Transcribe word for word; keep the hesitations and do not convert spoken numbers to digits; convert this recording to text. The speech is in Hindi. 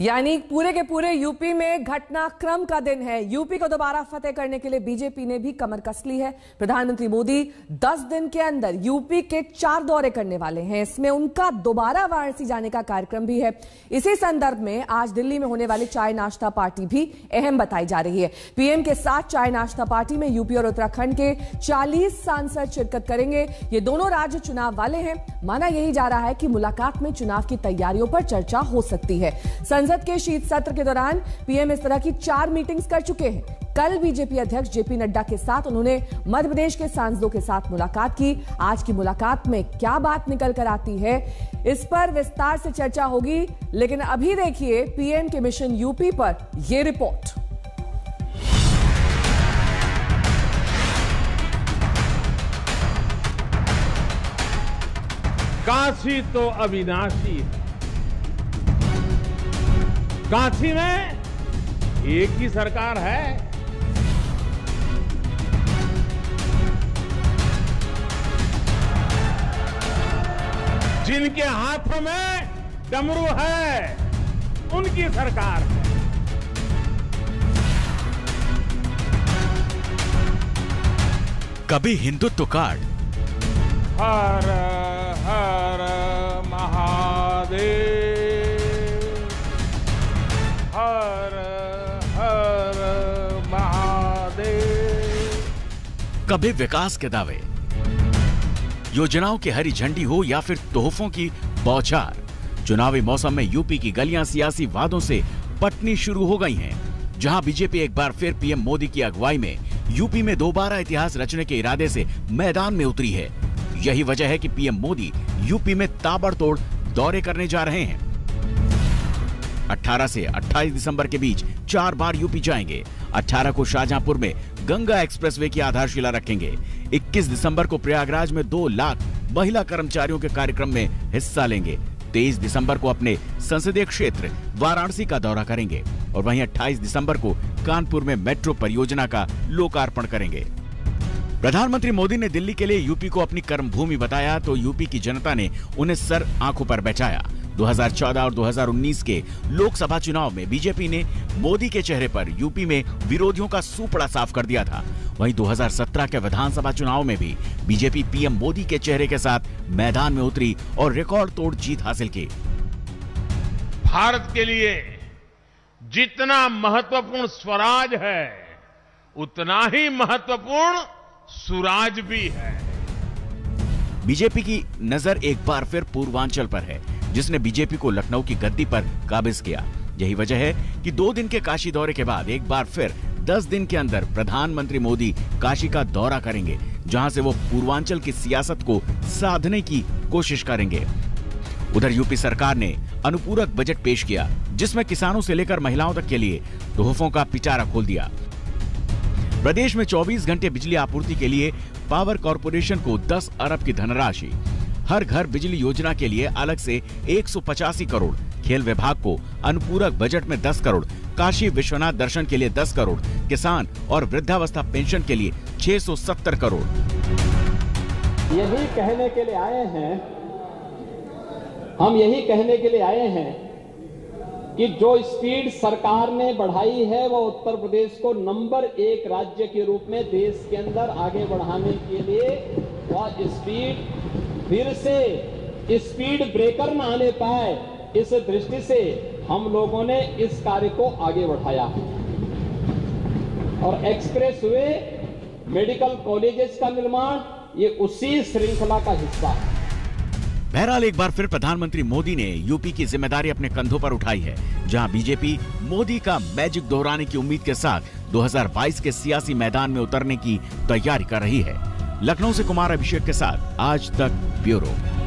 यानी पूरे के पूरे यूपी में घटनाक्रम का दिन है। यूपी को दोबारा फतेह करने के लिए बीजेपी ने भी कमर कस ली है। प्रधानमंत्री मोदी दस दिन के अंदर यूपी के चार दौरे करने वाले हैं। इसमें उनका दोबारा वाराणसी जाने का कार्यक्रम भी है। इसी संदर्भ में आज दिल्ली में होने वाली चाय नाश्ता पार्टी भी अहम बताई जा रही है। पीएम के साथ चाय नाश्ता पार्टी में यूपी और उत्तराखंड के चालीस सांसद शिरकत करेंगे। ये दोनों राज्य चुनाव वाले हैं। माना यही जा रहा है कि मुलाकात में चुनाव की तैयारियों पर चर्चा हो सकती है। संसद के शीत सत्र के दौरान पीएम इस तरह की चार मीटिंग्स कर चुके हैं। कल बीजेपी अध्यक्ष जेपी नड्डा के साथ उन्होंने मध्य प्रदेश के सांसदों के साथ मुलाकात की। आज की मुलाकात में क्या बात निकल कर आती है, इस पर विस्तार से चर्चा होगी। लेकिन अभी देखिए पीएम के मिशन यूपी पर यह रिपोर्ट। काशी तो अविनाशी है। काशी में एक ही सरकार है। जिनके हाथों में डमरू है उनकी सरकार है। कभी हिंदुत्व कार्ड, हर हर महादेव, हर हर महादेव। कभी विकास के दावे, योजनाओं की हरी झंडी हो या फिर तोहफों की बौछार, चुनावी मौसम में यूपी की गलियां सियासी वादों से पटनी शुरू हो गई हैं। जहां बीजेपी एक बार फिर पीएम मोदी की अगुवाई में यूपी में दोबारा इतिहास रचने के इरादे से मैदान में उतरी है। यही वजह है कि पीएम मोदी यूपी में ताबड़तोड़ दौरे करने जा रहे हैं। अठारह से अट्ठाईस दिसंबर के बीच चार बार यूपी जाएंगे। अठारह को शाहजहांपुर में गंगा एक्सप्रेसवे की आधारशिला रखेंगे। इक्कीस दिसंबर को प्रयागराज में दो लाख महिला कर्मचारियों के कार्यक्रम में हिस्सा लेंगे। तेईस दिसंबर को अपने संसदीय क्षेत्र वाराणसी का दौरा करेंगे और वहीं अट्ठाईस दिसंबर को कानपुर में मेट्रो परियोजना का लोकार्पण करेंगे। प्रधानमंत्री मोदी ने दिल्ली के लिए यूपी को अपनी कर्मभूमि बताया तो यूपी की जनता ने उन्हें सर आंखों पर बैठाया। दो हज़ार चौदह और दो हज़ार उन्नीस के लोकसभा चुनाव में बीजेपी ने मोदी के चेहरे पर यूपी में विरोधियों का सूपड़ा साफ कर दिया था। वहीं दो हज़ार सत्रह के विधानसभा चुनाव में भी बीजेपी पीएम मोदी के चेहरे के साथ मैदान में उतरी और रिकॉर्ड तोड़ जीत हासिल की। भारत के लिए जितना महत्वपूर्ण स्वराज है उतना ही महत्वपूर्ण सुराज भी है। बीजेपी की नजर एक बार फिर पूर्वांचल पर है, जिसने बीजेपी को लखनऊ की गद्दी पर काबिज किया। यही वजह है कि दो दिन के काशी दौरे के बाद एक बार फिर दस दिन के अंदर प्रधानमंत्री मोदी काशी का दौरा करेंगे, जहां से वो पूर्वांचल की सियासत को साधने की कोशिश करेंगे। उधर यूपी सरकार ने अनुपूरक बजट पेश किया, जिसमें किसानों से लेकर महिलाओं तक के लिए तोहफों का पिटारा खोल दिया। प्रदेश में चौबीस घंटे बिजली आपूर्ति के लिए पावर कॉरपोरेशन को दस अरब की धनराशि, हर घर बिजली योजना के लिए अलग से एक सौ पचासी करोड़, खेल विभाग को अनुपूरक बजट में दस करोड़, काशी विश्वनाथ दर्शन के लिए दस करोड़, किसान और वृद्धावस्था पेंशन के लिए छह सौ सत्तर करोड़। यही कहने के लिए आए हैं हम यही कहने के लिए आए हैं कि जो स्पीड सरकार ने बढ़ाई है वो उत्तर प्रदेश को नंबर एक राज्य के रूप में देश के अंदर आगे बढ़ाने के लिए वह स्पीड फिर से स्पीड ब्रेकर न आने पाए, इस दृष्टि से हम लोगों ने इस कार्य को आगे बढ़ाया और एक्सप्रेसवे, मेडिकल कॉलेजेस का निर्माण ये उसी श्रृंखला का हिस्सा है। बहरहाल एक बार फिर प्रधानमंत्री मोदी ने यूपी की जिम्मेदारी अपने कंधों पर उठाई है, जहां बीजेपी मोदी का मैजिक दोहराने की उम्मीद के साथ दो हज़ार बाईस के सियासी मैदान में उतरने की तैयारी कर रही है। लखनऊ से कुमार अभिषेक के साथ आज तक ब्यूरो।